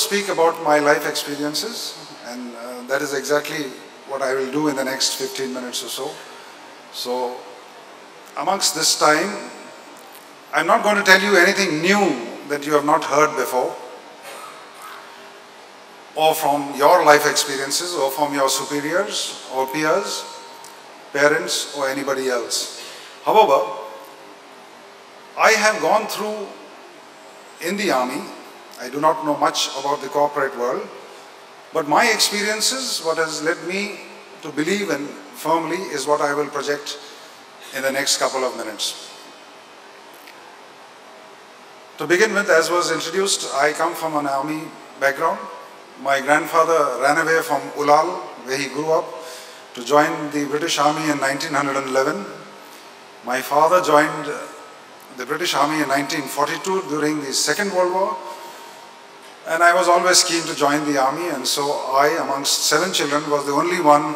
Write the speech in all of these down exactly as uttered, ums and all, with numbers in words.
speak about my life experiences, and uh, that is exactly what I will do in the next fifteen minutes or so. So, amongst this time, I'm not going to tell you anything new that you have not heard before, or from your life experiences, or from your superiors, or peers, parents, or anybody else. However, I have gone through in the army. I do not know much about the corporate world, but my experiences, what has led me to believe in firmly, is what I will project in the next couple of minutes. To begin with, as was introduced, I come from an army background. My grandfather ran away from Ulal, where he grew up, to join the British Army in nineteen eleven. My father joined the British Army in nineteen forty-two during the Second World War, and I was always keen to join the army, and so I, amongst seven children, was the only one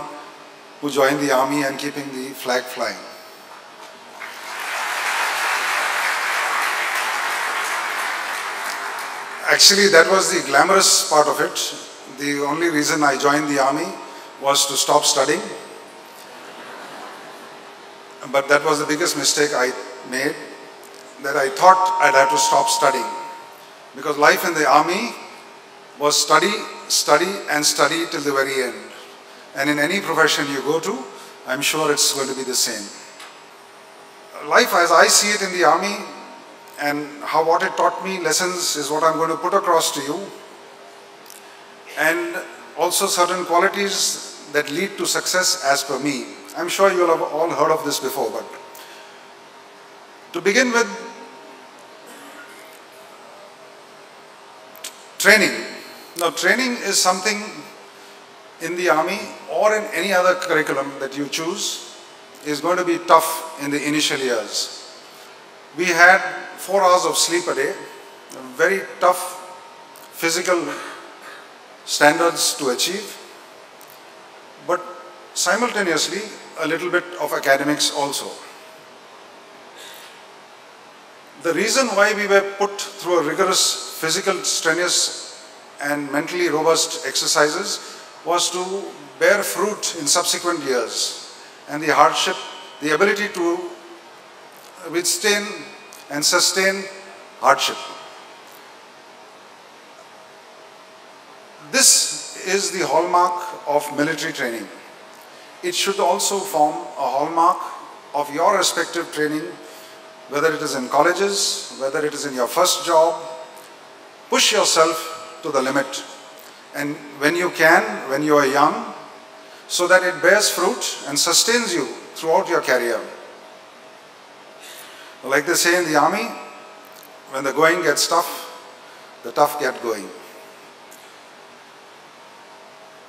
who joined the army and keeping the flag flying. Actually, that was the glamorous part of it. The only reason I joined the army was to stop studying. But that was the biggest mistake I made, that I thought I'd have to stop studying. Because life in the army was study, study and study till the very end. And in any profession you go to, I'm sure it's going to be the same. Life as I see it in the army, and how what it taught me, lessons, is what I'm going to put across to you, and also certain qualities that lead to success as per me. I'm sure you'll have all heard of this before, but to begin with, training. Now, training is something in the army or in any other curriculum that you choose is going to be tough in the initial years. We had four hours of sleep a day, very tough physical standards to achieve, but simultaneously a little bit of academics also. The reason why we were put through a rigorous physical, strenuous and mentally robust exercises was to bear fruit in subsequent years, and the hardship, the ability to withstand and sustain hardship. This is the hallmark of military training. It should also form a hallmark of your respective training, whether it is in colleges, whether it is in your first job. Push yourself to the limit, and when you can, when you are young, so that it bears fruit and sustains you throughout your career. Like they say in the army, when the going gets tough, the tough get going.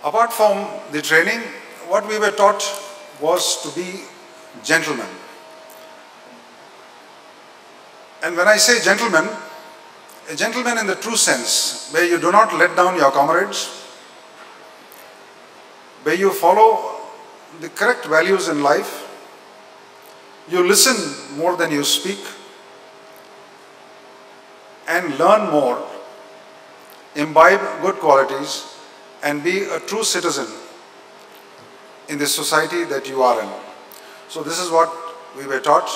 Apart from the training, what we were taught was to be gentlemen. And when I say gentlemen, a gentleman in the true sense, where you do not let down your comrades, where you follow the correct values in life, you listen more than you speak, and learn more, imbibe good qualities, and be a true citizen in the society that you are in. So this is what we were taught.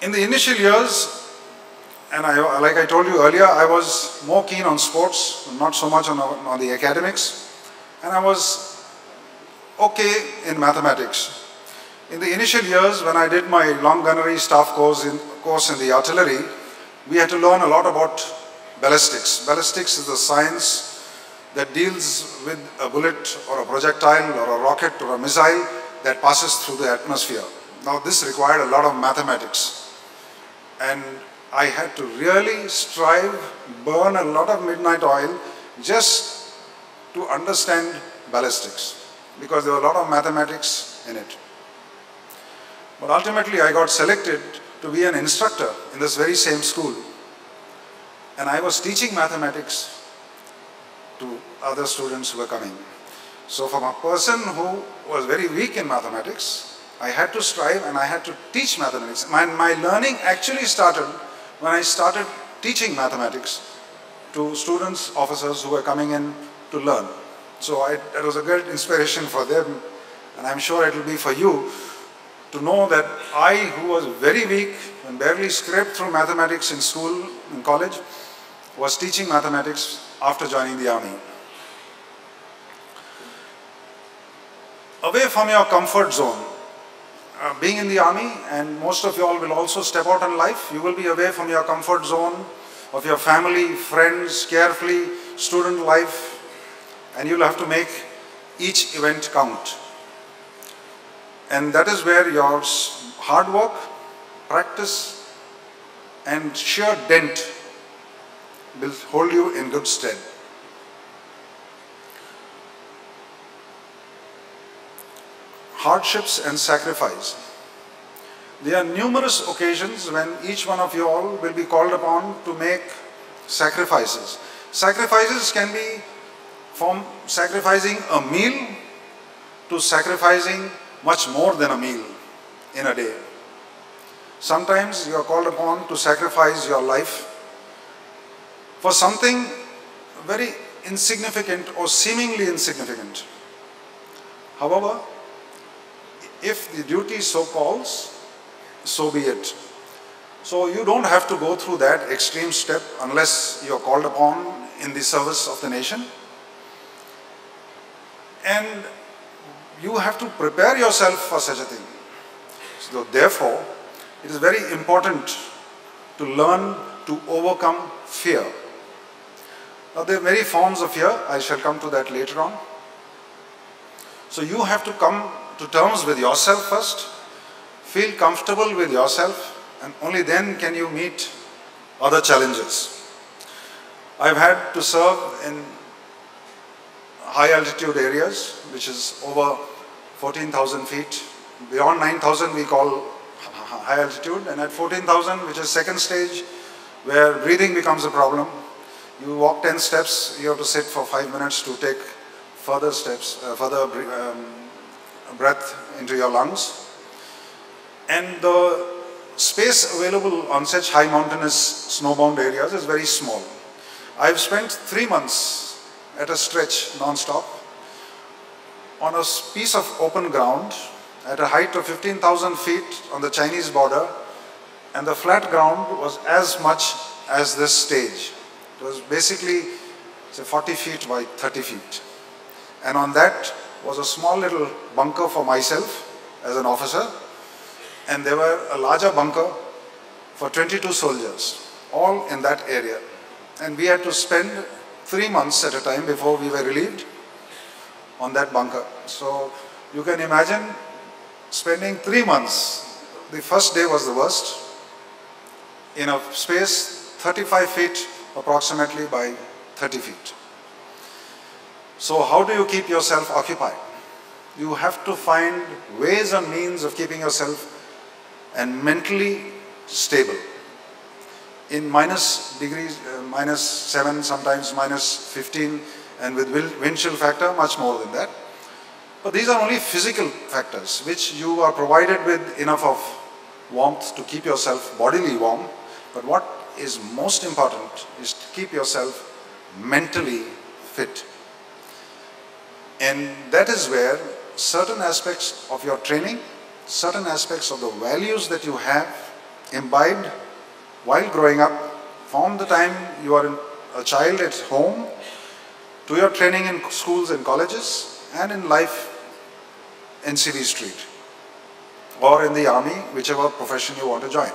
In the initial years, and I, like I told you earlier, I was more keen on sports, not so much on, on the academics, and I was okay in mathematics. In the initial years, when I did my long gunnery staff course in, course in the artillery, we had to learn a lot about ballistics. Ballistics is the science that deals with a bullet or a projectile or a rocket or a missile that passes through the atmosphere. Now, this required a lot of mathematics, and I had to really strive, burn a lot of midnight oil just to understand ballistics, because there were a lot of mathematics in it. But ultimately I got selected to be an instructor in this very same school, and I was teaching mathematics to other students who were coming. So from a person who was very weak in mathematics, I had to strive and I had to teach mathematics. My, my learning actually started when I started teaching mathematics to students, officers who were coming in to learn. So I, it was a great inspiration for them, and I'm sure it will be for you to know that I, who was very weak and barely scraped through mathematics in school, in college, was teaching mathematics after joining the army. Away from your comfort zone, uh, being in the army, and most of you all will also step out in life, you will be away from your comfort zone of your family, friends, carefully, student life, and you'll have to make each event count. And that is where your hard work, practice, and sheer dent will hold you in good stead. Hardships and sacrifice. There are numerous occasions when each one of you all will be called upon to make sacrifices. Sacrifices can be from sacrificing a meal to sacrificing much more than a meal in a day. Sometimes you are called upon to sacrifice your life for something very insignificant or seemingly insignificant. However, if the duty so calls, so be it. So you don't have to go through that extreme step unless you are called upon in the service of the nation. And you have to prepare yourself for such a thing. So therefore, it is very important to learn to overcome fear. Now there are many forms of fear, I shall come to that later on. So you have to come to terms with yourself first, feel comfortable with yourself, and only then can you meet other challenges. I've had to serve in high altitude areas, which is over fourteen thousand feet. Beyond nine thousand we call high altitude, and at fourteen thousand, which is second stage, where breathing becomes a problem. You walk ten steps, you have to sit for five minutes to take further steps, uh, further um, breath into your lungs. And the space available on such high mountainous snowbound areas is very small. I've spent three months at a stretch non-stop on a piece of open ground at a height of fifteen thousand feet on the Chinese border, and the flat ground was as much as this stage. It was basically, say, forty feet by thirty feet, and on that was a small little bunker for myself as an officer, and there were a larger bunker for twenty-two soldiers, all in that area, and we had to spend three months at a time before we were relieved on that bunker. So you can imagine spending three months. The first day was the worst, in a space thirty-five feet approximately by thirty feet. So how do you keep yourself occupied? You have to find ways and means of keeping yourself and mentally stable. In minus degrees, uh, minus seven, sometimes minus fifteen, and with wind chill factor, much more than that. But these are only physical factors, which you are provided with enough of warmth to keep yourself bodily warm. But what is most important is to keep yourself mentally fit. And that is where certain aspects of your training, certain aspects of the values that you have imbibed while growing up, from the time you are a child at home, to your training in schools and colleges, and in life in City Street, or in the army, whichever profession you want to join.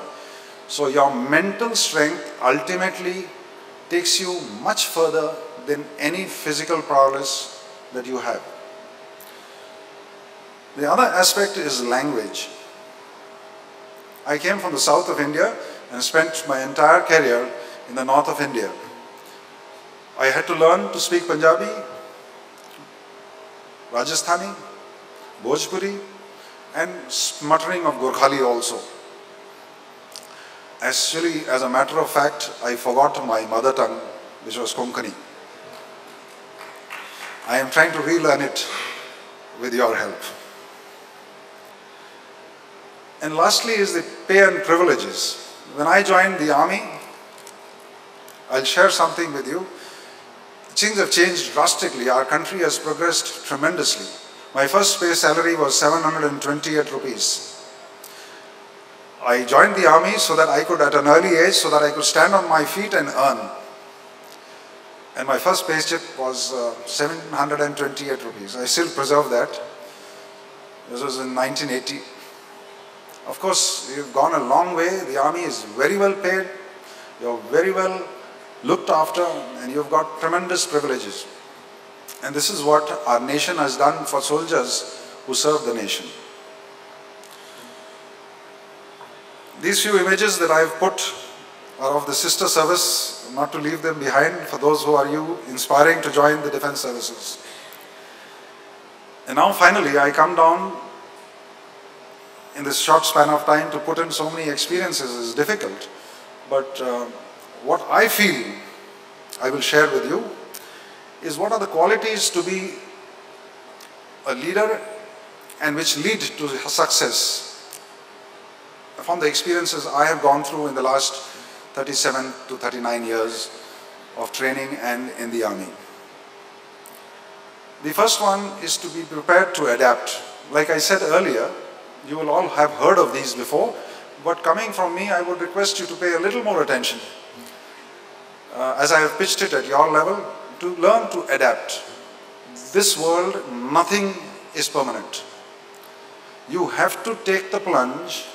So your mental strength ultimately takes you much further than any physical prowess that you have. The other aspect is language. I came from the south of India and spent my entire career in the north of India. I had to learn to speak Punjabi, Rajasthani, Bhojpuri, and smattering of Gurkhali also. Actually, as a matter of fact, I forgot my mother tongue, which was Konkani. I am trying to relearn it with your help. And lastly is the pay and privileges. When I joined the army, I'll share something with you. Things have changed drastically. Our country has progressed tremendously. My first pay salary was seven hundred twenty-eight rupees. I joined the army so that I could, at an early age, so that I could stand on my feet and earn. And my first pay slip was uh, seven hundred twenty-eight rupees. I still preserve that. This was in nineteen eighty. Of course, you've gone a long way. The army is very well paid. You're very well looked after, and you've got tremendous privileges. And this is what our nation has done for soldiers who serve the nation. These few images that I've put are of the sister service, not to leave them behind for those who are you inspiring to join the defense services. And now finally I come down in this short span of time to put in so many experiences is difficult, but uh, what I feel I will share with you is what are the qualities to be a leader and which lead to success from the experiences I have gone through in the last thirty-seven to thirty-nine years of training and in the army. The first one is to be prepared to adapt. Like I said earlier, you will all have heard of these before, but coming from me, I would request you to pay a little more attention, uh, as I have pitched it at your level, to learn to adapt. This world, nothing is permanent. You have to take the plunge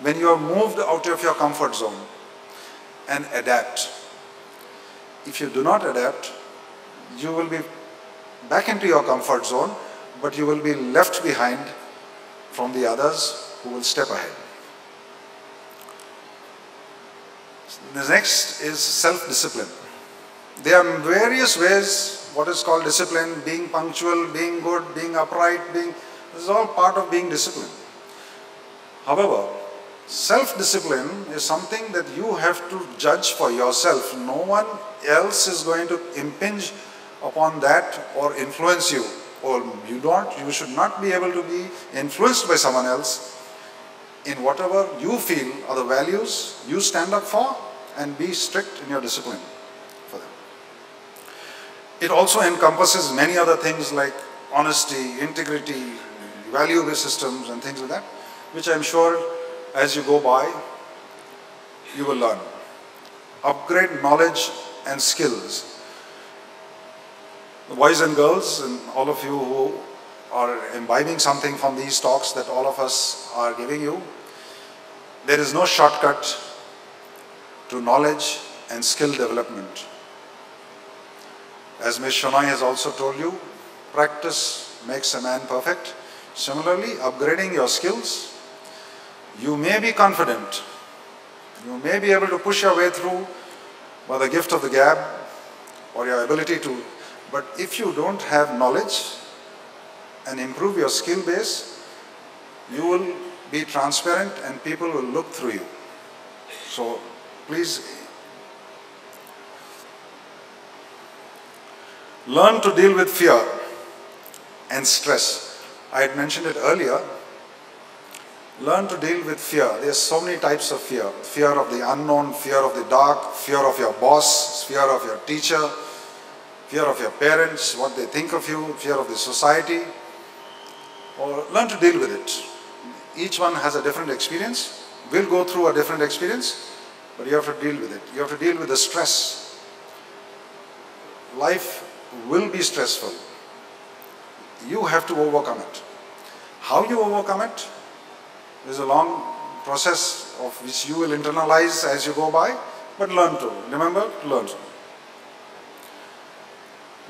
when you are moved out of your comfort zone and adapt. If you do not adapt, you will be back into your comfort zone, but you will be left behind from the others who will step ahead. The next is self-discipline. There are various ways, what is called discipline, being punctual, being good, being upright, being, this is all part of being disciplined. However, self-discipline is something that you have to judge for yourself. No one else is going to impinge upon that or influence you. Or you don't, you should not be able to be influenced by someone else in whatever you feel are the values you stand up for, and be strict in your discipline for them. It also encompasses many other things like honesty, integrity, value-based systems and things like that, which I'm sure as you go by, you will learn. Upgrade knowledge and skills. The boys and girls and all of you who are imbibing something from these talks that all of us are giving you, there is no shortcut to knowledge and skill development. As Miz Shonai has also told you, practice makes a man perfect. Similarly, upgrading your skills. You may be confident, you may be able to push your way through by the gift of the gab or your ability to, but if you don't have knowledge and improve your skill base, you will be transparent and people will look through you. So please learn to deal with fear and stress. I had mentioned it earlier. Learn to deal with fear. There are so many types of fear. Fear of the unknown, fear of the dark, fear of your boss, fear of your teacher, fear of your parents, what they think of you, fear of the society. Or learn to deal with it. Each one has a different experience. We'll go through a different experience, but you have to deal with it. You have to deal with the stress. Life will be stressful. You have to overcome it. How you overcome it? There's a long process of which you will internalize as you go by, but learn to. Remember, learn to.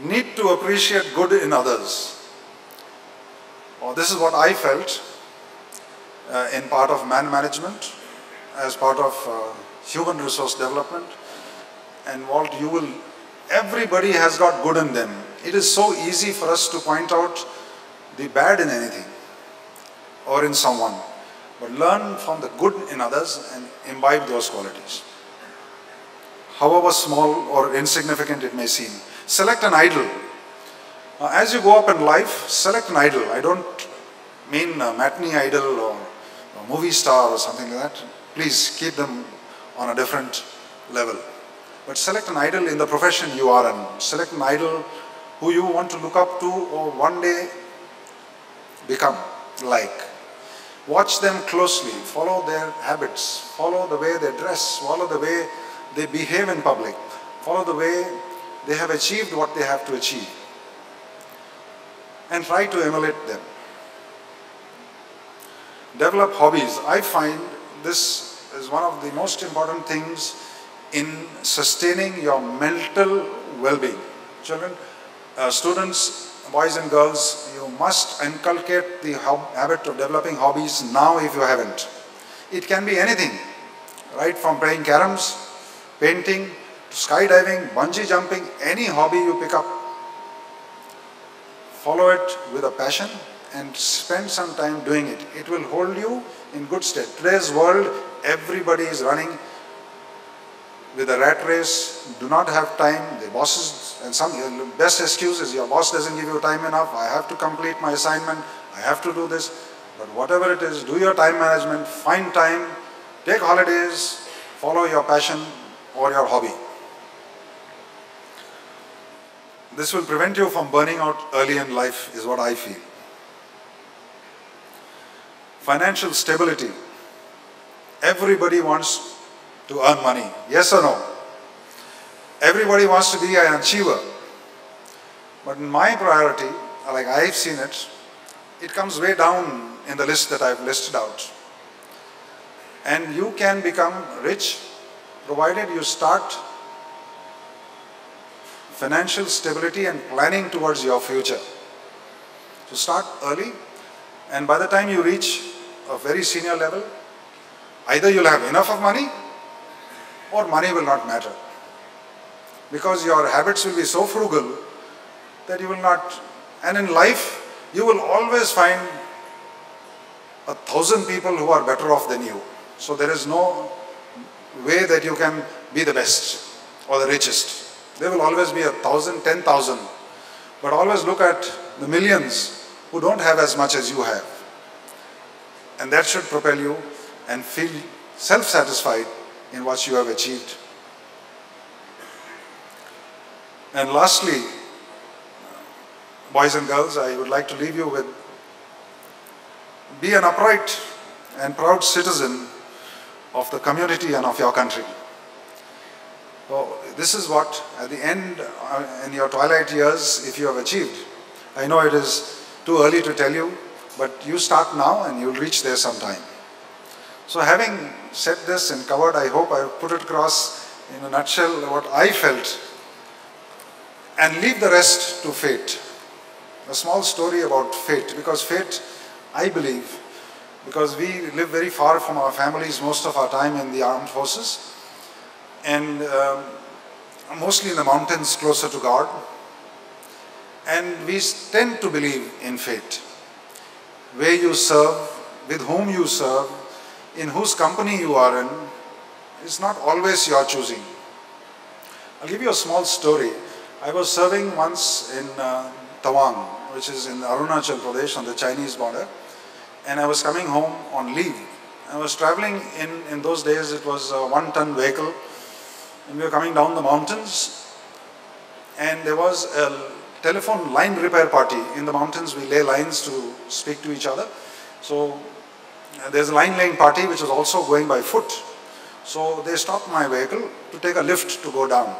Need to appreciate good in others. Oh, this is what I felt uh, in part of man management, as part of uh, human resource development. And what you will, everybody has got good in them. It is so easy for us to point out the bad in anything or in someone. But learn from the good in others and imbibe those qualities. However small or insignificant it may seem. Select an idol. Now, as you go up in life, select an idol. I don't mean a matinee idol or a movie star or something like that. Please keep them on a different level. But select an idol in the profession you are in. Select an idol who you want to look up to or one day become like. Watch them closely, follow their habits, follow the way they dress, follow the way they behave in public, follow the way they have achieved what they have to achieve, and try to emulate them. Develop hobbies. I find this is one of the most important things in sustaining your mental well-being. Children, uh, students, boys and girls, you must inculcate the habit of developing hobbies now if you haven't. It can be anything, right from playing caroms, painting, to skydiving, bungee jumping, any hobby you pick up. Follow it with a passion and spend some time doing it. It will hold you in good stead. Today's world, everybody is running with a rat race, do not have time, the bosses, and some best excuse is your boss doesn't give you time enough, I have to complete my assignment, I have to do this, but whatever it is, do your time management, find time, take holidays, follow your passion or your hobby. This will prevent you from burning out early in life is what I feel. Financial stability. Everybody wants to earn money, yes or no? Everybody wants to be an achiever. But my priority, like I've seen it, it comes way down in the list that I've listed out. And you can become rich, provided you start financial stability and planning towards your future. So start early, and by the time you reach a very senior level, either you'll have enough of money, or money will not matter, because your habits will be so frugal that you will not, and in life you will always find a thousand people who are better off than you. So there is no way that you can be the best or the richest. There will always be a thousand, ten thousand, but always look at the millions who don't have as much as you have, and that should propel you and feel self-satisfied in what you have achieved. And lastly, boys and girls, I would like to leave you with, be an upright and proud citizen of the community and of your country. So this is what, at the end, in your twilight years, if you have achieved. I know it is too early to tell you, but you start now and you'll reach there sometime. So having said this and covered, I hope I put it across in a nutshell what I felt, and leave the rest to fate. A small story about fate, because fate, I believe, because we live very far from our families most of our time in the armed forces, and um, mostly in the mountains closer to God, and we tend to believe in fate. Where you serve, with whom you serve, in whose company you are in, is not always your choosing. I'll give you a small story. I was serving once in uh, Tawang, which is in Arunachal Pradesh on the Chinese border, and I was coming home on leave. I was traveling in, in those days, it was a one-ton vehicle, and we were coming down the mountains, and there was a telephone line repair party. In the mountains, we lay lines to speak to each other. So there's a line laying party which was also going by foot. So they stopped my vehicle to take a lift to go down.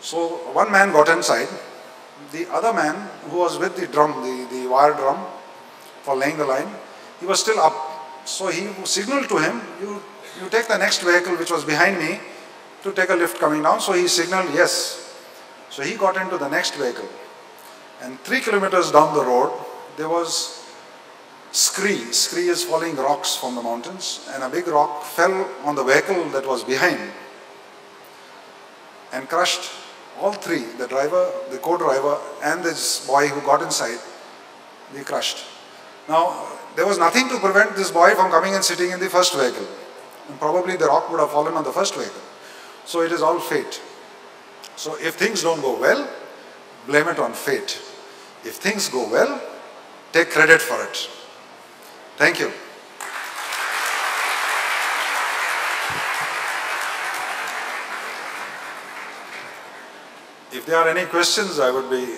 So one man got inside. The other man who was with the drum, the, the wire drum for laying the line, he was still up. So he signaled to him, you, you take the next vehicle which was behind me to take a lift coming down. So he signaled yes. So he got into the next vehicle. And three kilometers down the road, there was scree. Scree is falling rocks from the mountains, and a big rock fell on the vehicle that was behind and crushed all three, the driver, the co-driver and this boy who got inside, they crushed. Now, there was nothing to prevent this boy from coming and sitting in the first vehicle, and probably the rock would have fallen on the first vehicle. So it is all fate. So if things don't go well, blame it on fate. If things go well, take credit for it. Thank you. If there are any questions, I would be...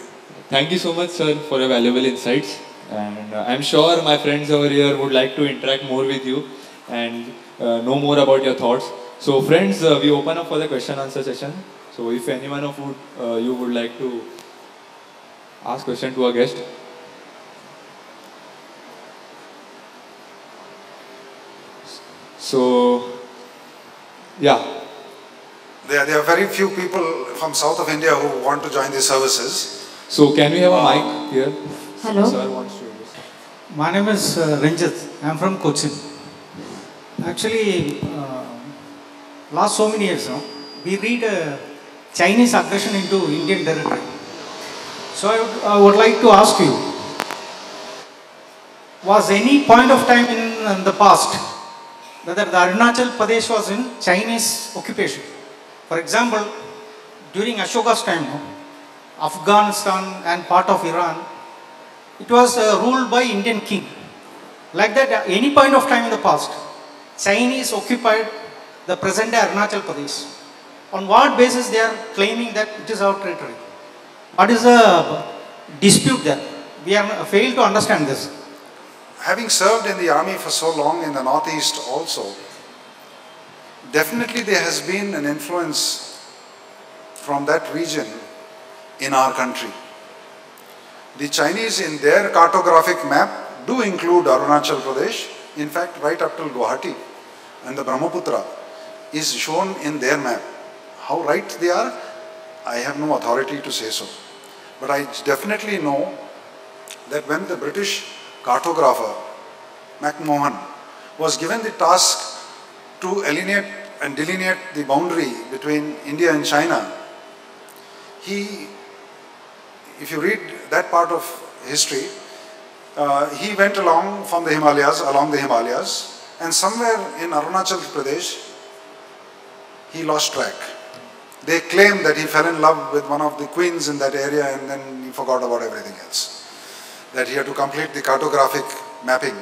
Thank you so much, sir, for your valuable insights. And uh, I'm sure my friends over here would like to interact more with you and uh, know more about your thoughts. So friends, uh, we open up for the question answer session. So if anyone of would, uh, you would like to ask question to our guest. So, yeah. There, there are very few people from south of India who want to join these services. So can we have a mic here? Hello. Sir wants to. My name is uh, Ranjit. I am from Cochin. Actually, uh, last so many years now, we read uh, Chinese aggression into Indian territory. So I would, I would like to ask you, was any point of time in, in the past whether the Arunachal Pradesh was in Chinese occupation? For example, during Ashoka's time, Afghanistan and part of Iran, it was uh, ruled by Indian king. Like that, at any point of time in the past, Chinese occupied the present-day Arunachal Pradesh. On what basis they are claiming that it is our territory? What is the dispute there? We have failed to understand this. Having served in the army for so long in the northeast also, definitely there has been an influence from that region in our country. The Chinese in their cartographic map do include Arunachal Pradesh. In fact, right up till Guwahati and the Brahmaputra is shown in their map. How right they are, I have no authority to say so. But I definitely know that when the British cartographer McMahon was given the task to alienate and delineate the boundary between India and China, he, if you read that part of history, uh, he went along from the Himalayas, along the Himalayas, and somewhere in Arunachal Pradesh, he lost track. They claim that he fell in love with one of the queens in that area and then he forgot about everything else. That he had to complete the cartographic mapping.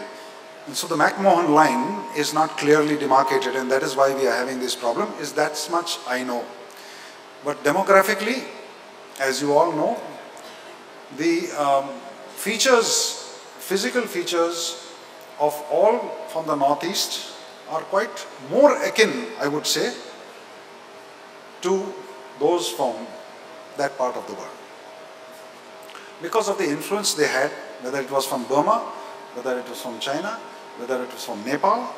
And so the McMahon line is not clearly demarcated, and that is why we are having this problem, is that much I know. But demographically, as you all know, the um, features, physical features of all from the northeast are quite more akin, I would say, to those from that part of the world. Because of the influence they had, whether it was from Burma, whether it was from China, whether it was from Nepal,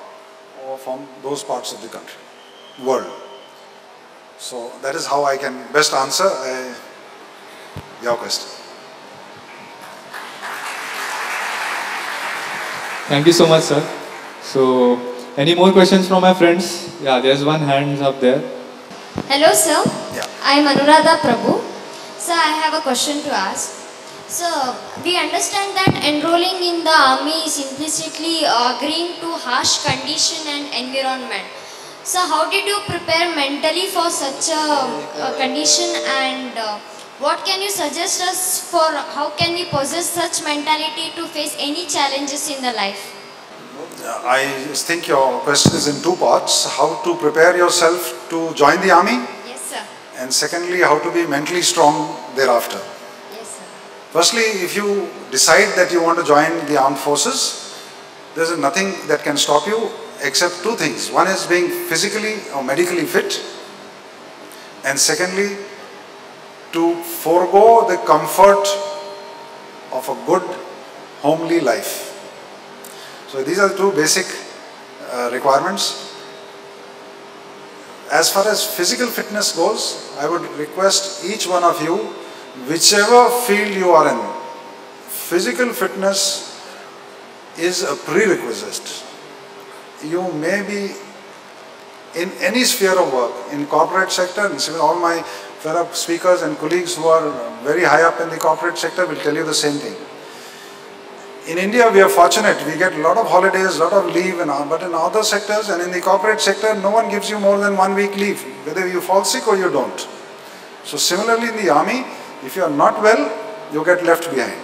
or from those parts of the country, world. So that is how I can best answer uh, your question. Thank you so much, sir. So, any more questions from my friends? Yeah, there's one hand up there. Hello, sir. Yeah. I am Anuradha Prabhu. Sir, I have a question to ask. So, we understand that enrolling in the army is implicitly agreeing to harsh condition and environment. So, how did you prepare mentally for such a, a condition, and uh, what can you suggest us for how can we possess such mentality to face any challenges in the life? I think your question is in two parts. How to prepare yourself to join the army? Yes, sir. And secondly, how to be mentally strong thereafter? Yes, sir. Firstly, if you decide that you want to join the armed forces, there is nothing that can stop you except two things. One is being physically or medically fit, and secondly, to forego the comfort of a good homely life. So these are the two basic uh, requirements. As far as physical fitness goes, I would request each one of you, whichever field you are in, physical fitness is a prerequisite. You may be in any sphere of work, in corporate sector, and all my fellow speakers and colleagues who are very high up in the corporate sector will tell you the same thing. In India, we are fortunate. We get a lot of holidays, a lot of leave, and all, but in other sectors and in the corporate sector, no one gives you more than one week leave, whether you fall sick or you don't. So similarly in the army, if you are not well, you get left behind.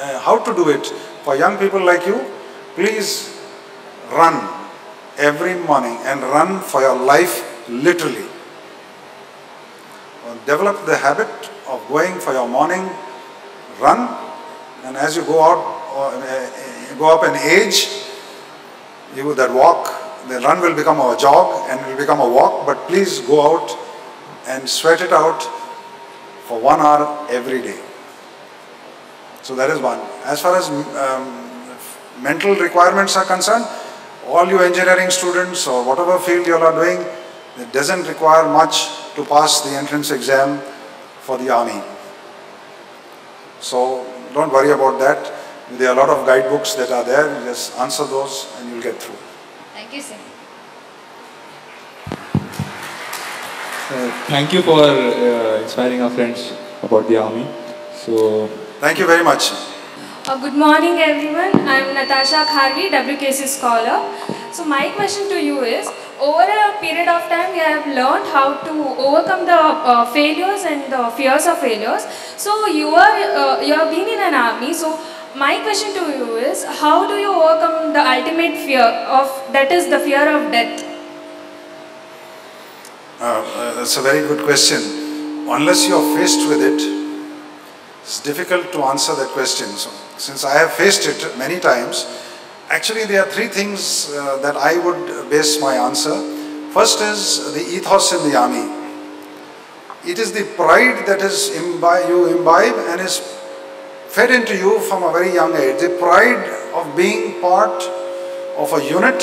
Uh, how to do it? For young people like you, please run every morning and run for your life literally. develop the habit of going for your morning run, and as you go out, or, uh, go up in age, you that walk, the run will become a jog and will become a walk, but please go out and sweat it out for one hour every day. So that is one. As far as um, mental requirements are concerned, all you engineering students or whatever field you all are doing, it doesn't require much to pass the entrance exam for the army. So don't worry about that. There are a lot of guidebooks that are there. You just answer those and you'll get through. Thank you, sir. Uh, thank you for uh, inspiring our friends about the army. So thank you very much. Uh, good morning, everyone. I'm Natasha Khargi, W K C scholar. So my question to you is, over a period of time, we have learned how to overcome the uh, failures and the fears of failures. So you are uh, you have been in an army. So my question to you is, how do you overcome the ultimate fear of, that is, the fear of death? Uh, uh, that's a very good question. Unless you are faced with it, it's difficult to answer that question. So, since I have faced it many times, actually, there are three things uh, that I would base my answer. First is the ethos in the army. It is the pride that is imbi- you imbibe and is fed into you from a very young age. The pride of being part of a unit,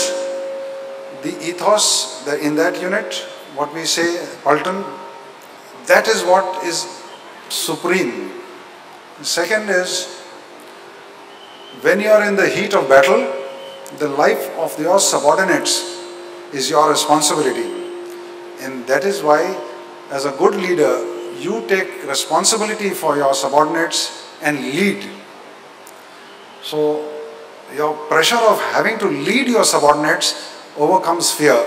the ethos that in that unit, what we say, Paltan, that is what is supreme. Second is, when you are in the heat of battle, the life of your subordinates is your responsibility. And that is why, as a good leader, you take responsibility for your subordinates and lead. So, your pressure of having to lead your subordinates overcomes fear.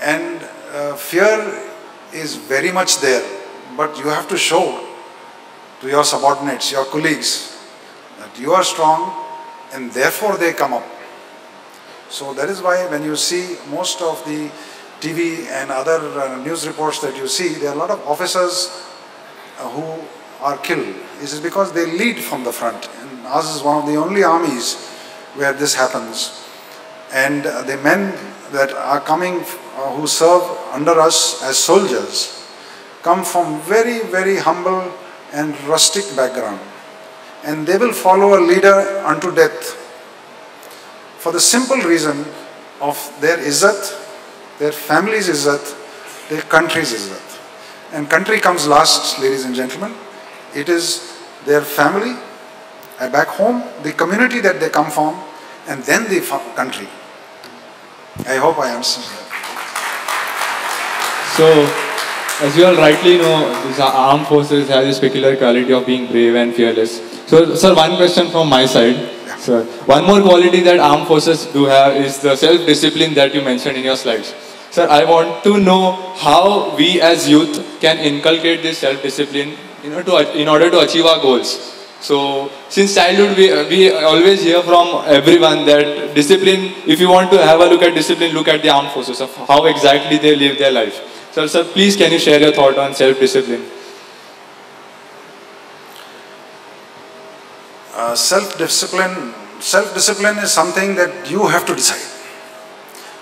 And uh, fear is very much there, but you have to show to your subordinates, your colleagues, that you are strong, and therefore they come up. So that is why when you see most of the T V and other uh, news reports that you see, there are a lot of officers uh, who are killed. This is because they lead from the front, and ours is one of the only armies where this happens. And uh, the men that are coming, uh, who serve under us as soldiers, come from very, very humble and rustic background. And they will follow a leader unto death for the simple reason of their izzat, their family's izzat, their country's izzat. And country comes last, ladies and gentlemen. It is their family, back home, the community that they come from, and then the country. I hope I answered that. So, as you all rightly know, these armed forces have this peculiar quality of being brave and fearless. So, sir, one question from my side. Yeah. Sir, one more quality that armed forces do have is the self-discipline that you mentioned in your slides. Sir, I want to know how we as youth can inculcate this self-discipline in order to, in order to achieve our goals. So, since childhood, we, we always hear from everyone that discipline, if you want to have a look at discipline, look at the armed forces, of how exactly they live their life. Sir, sir, please can you share your thought on self-discipline? Uh, self-discipline, self-discipline is something that you have to decide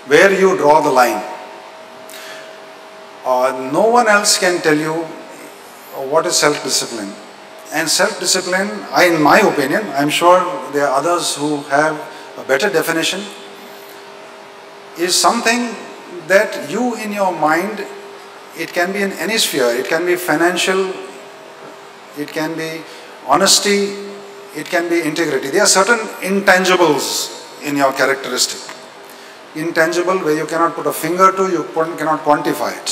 where you draw the line. Uh, no one else can tell you what is self-discipline. And self-discipline, I, in my opinion, I'm sure there are others who have a better definition, is something that you in your mind. It can be in any sphere, it can be financial, it can be honesty, it can be integrity. There are certain intangibles in your characteristic. Intangible where you cannot put a finger to, you cannot quantify it.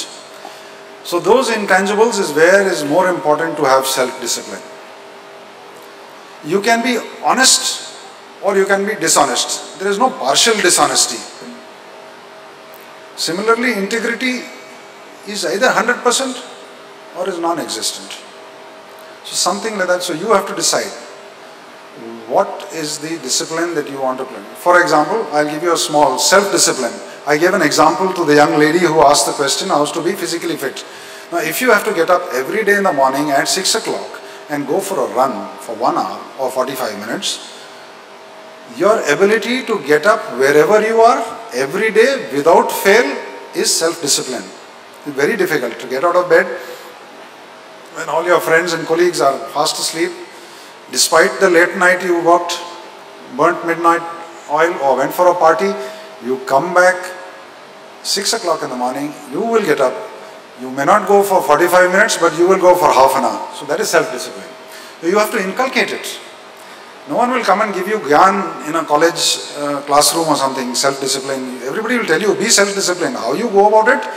So those intangibles is where is more important to have self-discipline. You can be honest or you can be dishonest. There is no partial dishonesty. Similarly, integrity is either one hundred percent or is non-existent. So something like that. So you have to decide what is the discipline that you want to play. For example, I'll give you a small self-discipline. I gave an example to the young lady who asked the question, how to be physically fit. Now if you have to get up every day in the morning at six o'clock and go for a run for one hour or forty-five minutes, your ability to get up wherever you are every day without fail is self-discipline. It's very difficult to get out of bed when all your friends and colleagues are fast asleep. Despite the late night you worked, burnt midnight oil or went for a party, you come back six o'clock in the morning, you will get up. You may not go for forty-five minutes, but you will go for half an hour. So that is self-discipline. So you have to inculcate it. No one will come and give you gyan in a college uh, classroom or something, self-discipline. Everybody will tell you, be self-disciplined. How you go about it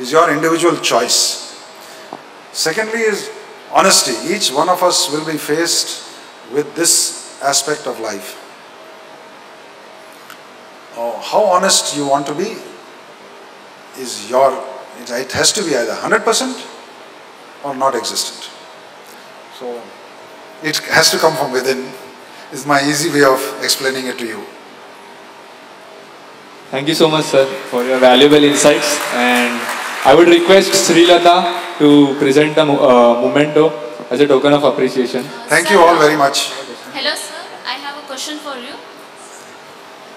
is your individual choice. Secondly is honesty. Each one of us will be faced with this aspect of life. Oh, how honest you want to be is your, it has to be either one hundred percent or not existent. So it has to come from within. Is my easy way of explaining it to you. Thank you so much, sir, for your valuable insights. And I would request Srilata to present the uh, memento as a token of appreciation. Thank sir, you all very much. Hello, sir. I have a question for you.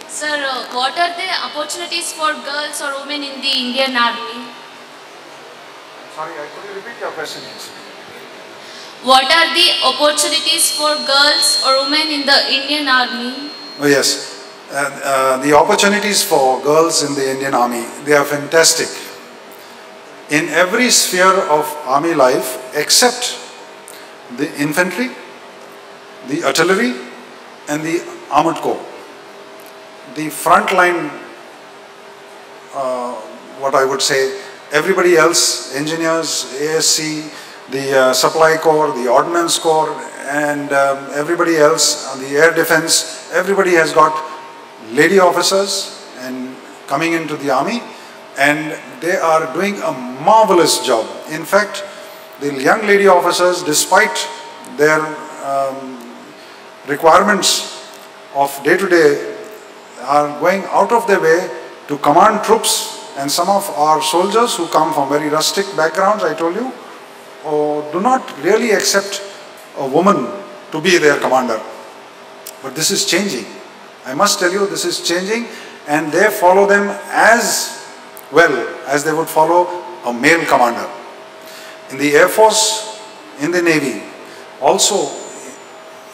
Sir, uh, what are the opportunities for girls or women in the Indian Army? Sorry, could you repeat your question, please? What are the opportunities for girls or women in the Indian Army? Oh yes, uh, uh, the opportunities for girls in the Indian Army, they are fantastic. In every sphere of army life except the infantry, the artillery and the armored corps. The frontline, uh, what I would say, everybody else, engineers, A S C, the uh, Supply Corps, the Ordnance Corps and um, everybody else, the Air Defence, everybody has got lady officers and coming into the army and they are doing a marvellous job. In fact, the young lady officers, despite their um, requirements of day to day, are going out of their way to command troops, and some of our soldiers who come from very rustic backgrounds, I told you, or do not really accept a woman to be their commander. But this is changing. I must tell you, this is changing, and they follow them as well as they would follow a male commander. In the Air Force, in the Navy, also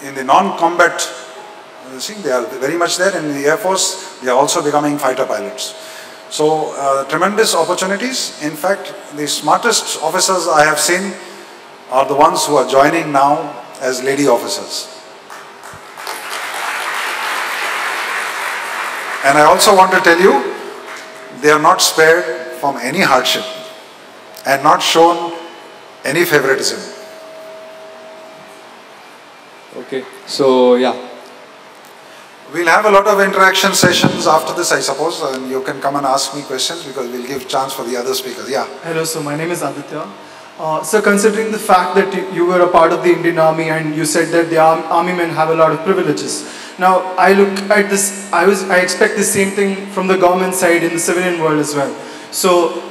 in the non-combat, see, they are very much there. In the Air Force, they are also becoming fighter pilots. So, uh, tremendous opportunities. In fact, the smartest officers I have seen are the ones who are joining now as lady officers. And I also want to tell you, they are not spared from any hardship and not shown any favoritism. Okay, so yeah. We'll have a lot of interaction sessions after this, I suppose, and you can come and ask me questions because we'll give chance for the other speakers. Yeah. Hello, so my name is Aditya. Uh, so considering the fact that you, you were a part of the Indian Army and you said that the arm, army men have a lot of privileges. Now, I look at this, I, was, I expect the same thing from the government side in the civilian world as well. So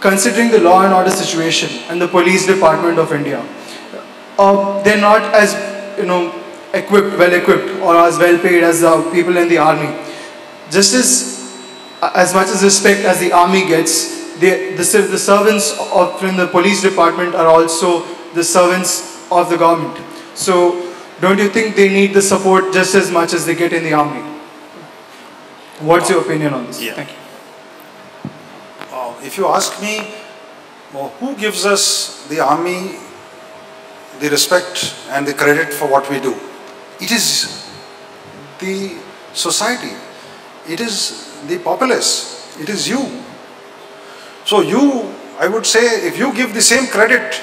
considering the law and order situation and the police department of India, uh, they're not as, you know, equipped, well equipped or as well paid as the people in the army. Just as, as much as respect as the army gets, the, the, the servants of, from the police department are also the servants of the government. So don't you think they need the support just as much as they get in the army? What's your opinion on this? Yeah. Thank you. Uh, if you ask me, well, who gives us the army the respect and the credit for what we do? It is the society, it is the populace, it is you. So you, I would say, if you give the same credit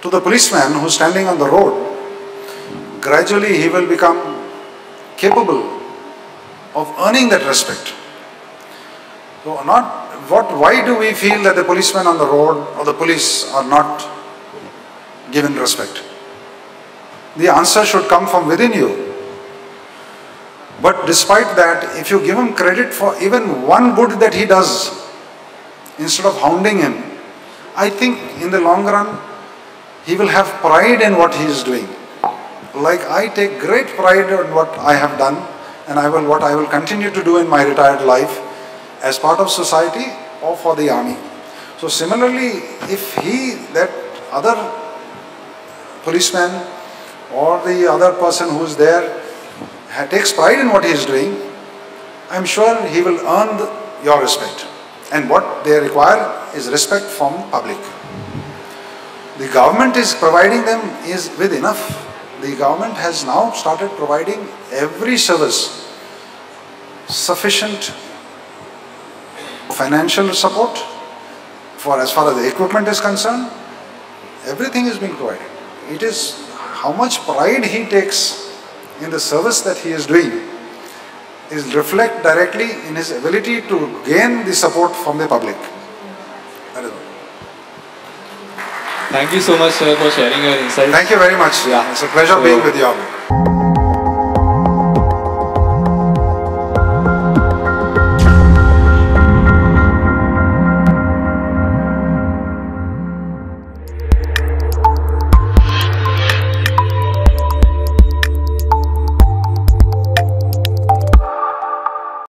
to the policeman who's standing on the road, gradually he will become capable of earning that respect. So not, what, why do we feel that the policeman on the road or the police are not given respect? The answer should come from within you. But despite that, if you give him credit for even one good that he does, instead of hounding him, I think in the long run, he will have pride in what he is doing. Like I take great pride in what I have done, and I will what I will continue to do in my retired life as part of society or for the army. So similarly, if he, that other policeman or the other person who is there takes pride in what he is doing, I am sure he will earn the, your respect. And what they require is respect from public. The government is providing them is with enough. The government has now started providing every service sufficient financial support for as far as the equipment is concerned. Everything is being provided. It is how much pride he takes in the service that he is doing is reflect directly in his ability to gain the support from the public. Thank you so much, sir, for sharing your insights. Thank you very much. Yeah. It's a pleasure so, being with you all.